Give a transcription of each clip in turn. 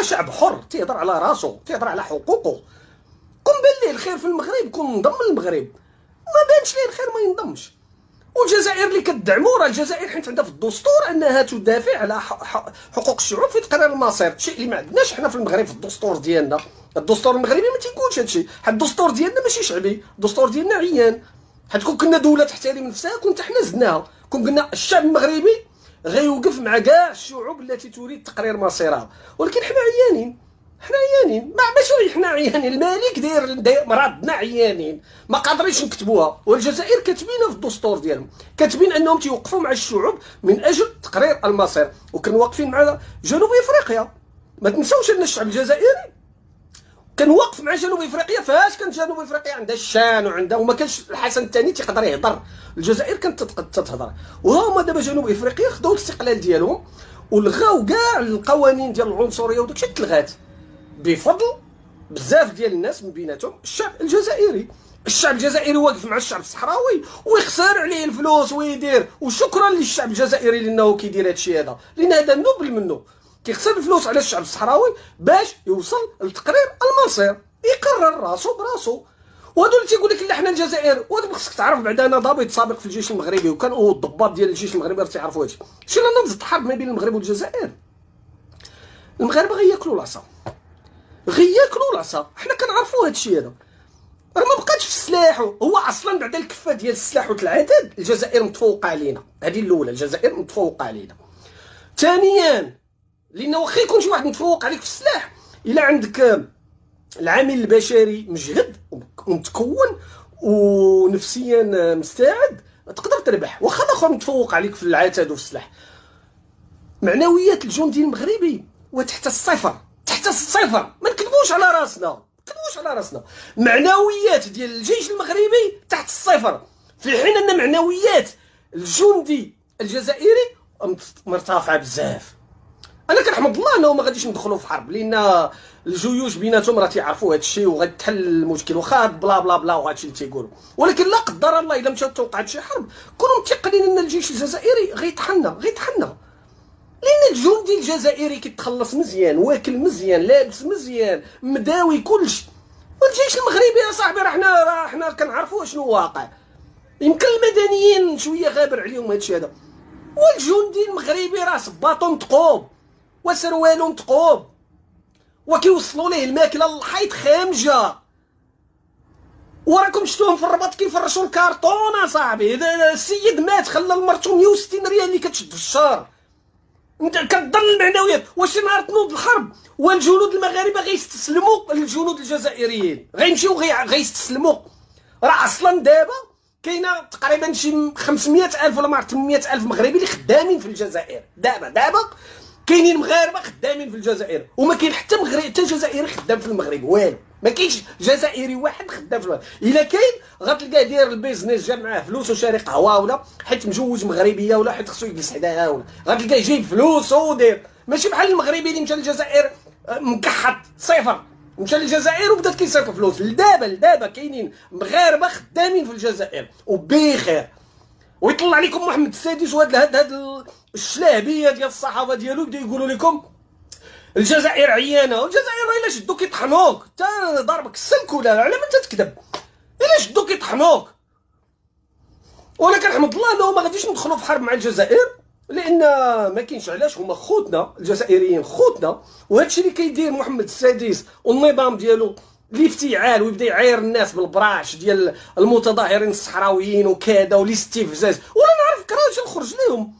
راه شعب حر تيهضر على راسو، تيهضر على حقوقه. كون بان ليه الخير في المغرب كون انضم للمغرب، ما بانش ليه الخير ما ينضمش. والجزائر اللي كتدعمو، راه الجزائر حيت عندها في الدستور انها تدافع على حقوق الشعوب في تقرير المصير، شيء اللي ما عندناش حنا في المغرب في الدستور ديالنا. الدستور المغربي ما تيقولش هادشي، حيت الدستور ديالنا ماشي شعبي، الدستور ديالنا عيان. حيت كون كنا دوله تحترم نفسها كون حتى حنا زدناها، كون قلنا الشعب المغربي غيوقف مع كاع الشعوب التي تريد تقرير مصيرها، ولكن حنا عيانين، حنا عيانين، ما باش حنا عيانين، الملك داير مرضنا عيانين، ما قادرينش نكتبوها. والجزائر كاتبينها في الدستور ديالهم، كاتبين انهم تيوقفوا مع الشعوب من اجل تقرير المصير، وكانوا واقفين مع جنوب افريقيا. ما تنساوش ان الشعب الجزائري كان واقف مع جنوب افريقيا. فاش كانت جنوب افريقيا عندها الشان وعندها، وما كانش الحسن الثاني تيقدر يهضر، الجزائر كانت تتهضر. وهما دابا جنوب افريقيا خداو الاستقلال ديالهم ولغاو كاع القوانين ديال العنصريه وداكشي تلغات، بفضل بزاف ديال الناس من بيناتهم الشعب الجزائري. الشعب الجزائري واقف مع الشعب الصحراوي ويخسر عليه الفلوس ويدير، وشكرا للشعب الجزائري لانه كيدير هادشي هذا، لان هذا نبل منه، كيخسر الفلوس على الشعب الصحراوي باش يوصل لتقرير المصير، يقرر راسو براسو. وهادو اللي تيقول لك لا حنا الجزائر، وهادو خصك تعرف بعدا انا ضابط سابق في الجيش المغربي، وكان الضباط ديال الجيش المغربي راه تيعرفوا هادشي، شي نبذ الحرب ما بين المغرب والجزائر. المغاربه غياكلوا العصا، غياكلوا العصا، حنا كنعرفوا هادشي هذا، راه ما بقاتش في السلاح. هو اصلا بعد الكفه ديال السلاح والعدد الجزائر متفوقه علينا، هذه الاولى، الجزائر متفوقه علينا. ثانيا لأنه واخا يكون شي واحد متفوق عليك في السلاح، إلا عندك العامل البشري مجهد ومتكون ونفسيا مستعد تقدر تربح، واخا الآخر متفوق عليك في العتاد وفي السلاح. معنويات الجندي المغربي وتحت الصفر، تحت الصفر، ما نكذبوش على راسنا، ما نكذبوش على راسنا، معنويات ديال الجيش المغربي تحت الصفر، في حين أن معنويات الجندي الجزائري مرتفعة بزاف. انا كنحمد الله انه ما غاديش ندخلوا في حرب، لان الجيوش بيناتهم راه تيعرفوا هذا الشيء وغتحل المشكل، واخا بلا بلا بلا وهذا الشيء اللي تيقولوا، ولكن لا قدر الله الا مشات توقعت شي حرب كونوا متيقنين ان الجيش الجزائري غيطحننا، غيطحننا، لان الجندي الجزائري كيتخلص مزيان، واكل مزيان، لابس مزيان، مداوي كلشي. والجيش المغربي يا صاحبي راه حنا كنعرفوا شنو واقع، يمكن المدنيين شويه غابر عليهم هذا الشيء هذا. والجندي المغربي راه صباطو متقوب وسروالو متقوب، وكيوصلوا ليه الماكله للحيط خامجه، وراكم شفتوهم في الرباط كيفرشوا الكارطون اصاحبي. اذا السيد مات خلى لمرتو 160 ريال اللي كتشد في الشهر، انت كتضل المعنويات. واش نهار تنوض الحرب والجنود المغاربه غيستسلموا للجنود الجزائريين، غيمشيو غيستسلموا. راه اصلا دابا كاينه تقريبا شي 500,000 ولا ما 800,000 مغربي اللي خدامين في الجزائر دابا كاينين مغاربه خدامين في الجزائر، وما كاين حتى مغربي حتى جزائري خدام في المغرب، والو ما كاينش جزائري واحد خدام في المغرب. الا كاين غتلقاه داير البيزنيس، جا معاه فلوس وشاري قهوه، ولا حيت مجوج مغربيه، ولا حيت خصو يجلس حداها، ولا غتلقاه جايب فلوس وداير، ماشي بحال المغربي اللي مشى للجزائر مكحط صفر، مشى للجزائر وبدات كيصرف فلوس. لدابا كاينين مغاربه خدامين في الجزائر وبخير، ويطلع عليكم محمد السادس وهاد الشلاهبيه ديال الصحافه ديالو بدا يقولوا لكم الجزائر عيانه. والجزائر الا شدوك يطحنوك، تا ضربك السلك ولا على من تتكذب، الا شدوك يطحنوك. وانا كنحمد الله انه ما غاديش ندخلوا في حرب مع الجزائر، لان ما كاينش علاش، هما خوتنا الجزائريين، خوتنا. وهادشي اللي كيدير محمد السادس والنظام ديالو الافتعال، ويبدا يعاير الناس بالبراش ديال المتظاهرين الصحراويين وكذا والاستفزاز. وانا نعرف كراجل خرج لهم،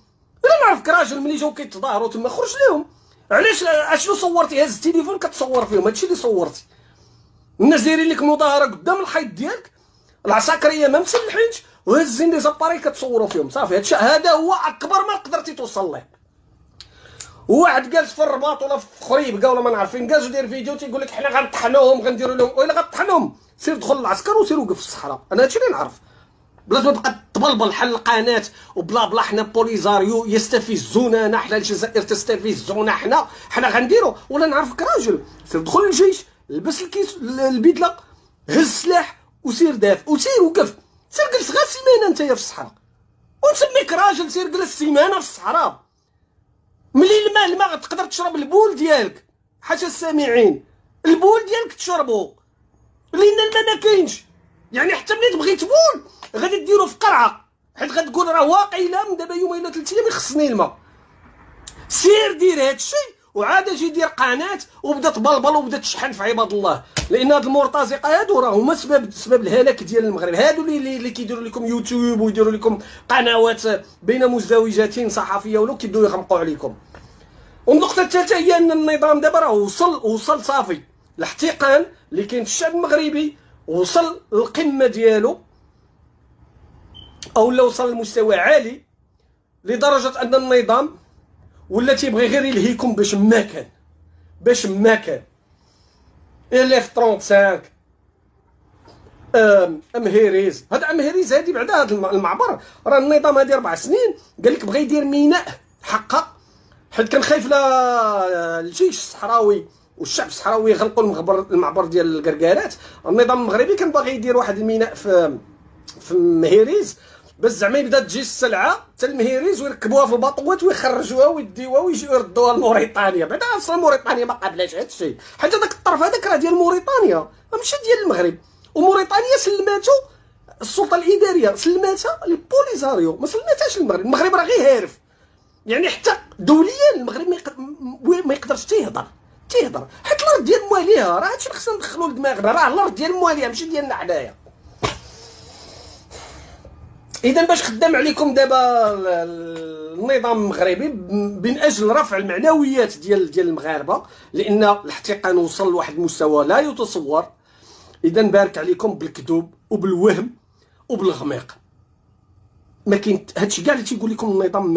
انا نعرف كراجل ملي جاو كيتظاهروا تما خرج لهم. علاش اشنو صورتي؟ هز التليفون كتصور فيهم، هادشي اللي صورتي. الناس دايرين لك مظاهره قدام الحيط ديالك، العساكريه ما مسلحينش، وهازين لي زاباري كتصوروا فيهم، صافي. هادشي هذا هو اكبر ما قدرتي توصل ليه. واحد جالس في الرباط ولا في خريبكه ولا ما نعرف فين جالس وداير فيديو تيقول لك حنا غنطحنوهم، غنديروا لهم، وإلا غطحنوهم سير دخل للعسكر وسير وقف في الصحراء. انا هادشي اللي نعرف، بلا ما تبقى تبلبل حل القناه وبلا بلا. حنا بوليزاريو يستفزونا، حنا الجزائر تستفزونا، حنا غنديروا. ولا نعرفك راجل سير دخل للجيش، لبس الكيس البدله، هز السلاح وسير دافع وسير وقف، سير جلس غير سيمانه انت في الصحراء. ونسميك راجل سير جلس سيمانه في الصحراء، ملي الماء تقدر تشرب البول ديالك، حاشا السامعين، البول ديالك تشربو، لان الماء ما كاينش. يعني حتى ملي تبغي تبول غادي ديرو في قرعه، حيت غتقول راه واقيلا من دابا يومين ولا 3 ايام خصني الماء. سير دير هادشي وعاد اجي دير قناه وبدا تبلبل وبدا تشحن في عباد الله، لان هاد المرتزقه هادو راه هما سبب الهلاك ديال المغرب. هادو اللي كيديروا لكم يوتيوب ويديروا لكم قنوات بين مزدوجتين صحفيه ولا كيبداو يغمقوا عليكم. والنقطه الثالثه هي ان النظام دابا راه وصل صافي، الاحتقان اللي كاين في الشعب المغربي وصل للقمه ديالو، او وصل لمستوى عالي لدرجه ان النظام ولا تيبغي غير يلهيكم باش ما كان الاف 35 امهيريز. هاد امهيريز هادي بعدا هاد المعبر، راه النظام هادي 4 سنين قال لك بغى يدير ميناء حقا، حيت كان خايف لا الجيش الصحراوي والشعب الصحراوي يغلقوا المعبر ديال الكركارات. النظام المغربي كان باغي يدير واحد الميناء في مهيريز، بس زعما يبدا تجي السلعه حتى المهيريز ويركبوها في الباطوات ويخرجوها ويديوها ويجيو يردوها لموريتانيا. بعدا اصلا موريتانيا ما قابلاش هذا الشيء، حيت هذاك الطرف هذاك راه ديال موريتانيا ماشي ديال المغرب. وموريتانيا سلماتو السلطه الاداريه، سلماتها البوليزاريو، ما سلماتهاش المغرب. المغرب راه غير هارف، يعني حتى دوليا المغرب ما يقدرش تيهضر، حيت الارض ديال مواليها. راه هادشي اللي خصنا ندخلو لدماغنا، راه الارض ديال مواليها ماشي ديالنا حنايا. إذا باش خدام عليكم دابا النظام المغربي من أجل رفع المعنويات ديال المغاربة، لأن الاحتقان وصل لواحد المستوى لا يتصور. إذا بارك عليكم بالكذوب وبالوهم وبالغميق. ما كاين هادشي كاع اللي تيقول لكم النظام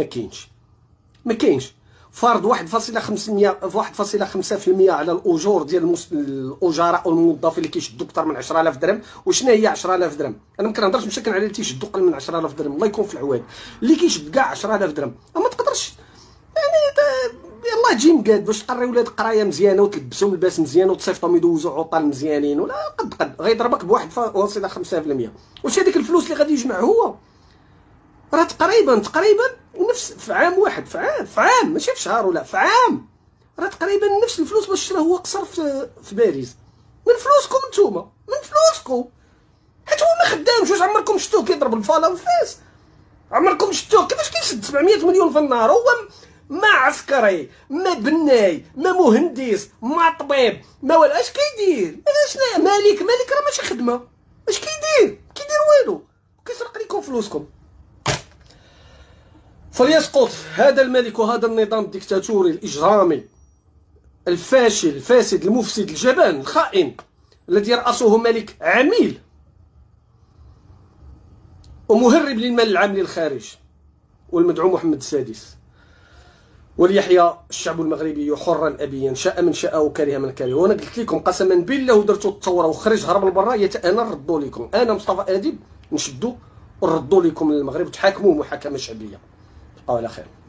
ما كاينش. فرض 1.5% على الاجور ديال الاجراء والموظفين اللي كيشدوا اكثر من 10000 درهم. وشنو هي 10000 درهم؟ انا ما كنهضرش مشكل على اللي تيشدوا اقل من 10000 درهم، الله يكون في العواد. اللي كيشد كاع 10000 درهم ما تقدرش، يعني يلاه تجي مقاد باش تقري ولاد قرايه مزيانه وتلبسهم لباس مزيان وتصيفطهم يدوزوا عطال مزيانين ولا قد غيضربك ب 1.5%. واش هذيك الفلوس اللي غادي يجمع هو راه تقريبا نفس في عام ماشي في شهر ولا في عام، راه تقريبا نفس الفلوس باش شرا هو قصر في باريس من فلوسكم نتوما، من فلوسكم. حيت هو ما خدامش. واش عمركم شفتوه كيضرب الفالا والفاس؟ عمركم شفتوه كيفاش كيسد 700 مليون في النهار؟ هو ما عسكري ما بناي ما مهندس ما طبيب ما والو. اش كيدير؟ شنو مالك راه ماشي خدمه. اش كيدير والو، كيسرق ليكم فلوسكم. فليسقط هذا الملك وهذا النظام الديكتاتوري الإجرامي الفاشل الفاسد المفسد الجبان الخائن الذي يرأسه ملك عميل ومهرب للمال العام للخارج والمدعو محمد السادس. وليحيى الشعب المغربي حرا أبيا، شاء من شاء وكره من كره. وأنا قلت لكم قسما بالله ودرتو الثورة وخرج هرب لبرا، أنا نردو لكم، أنا مصطفى أديب نشدو ونردو لكم للمغرب وتحاكموه محاكمة شعبية. على خير.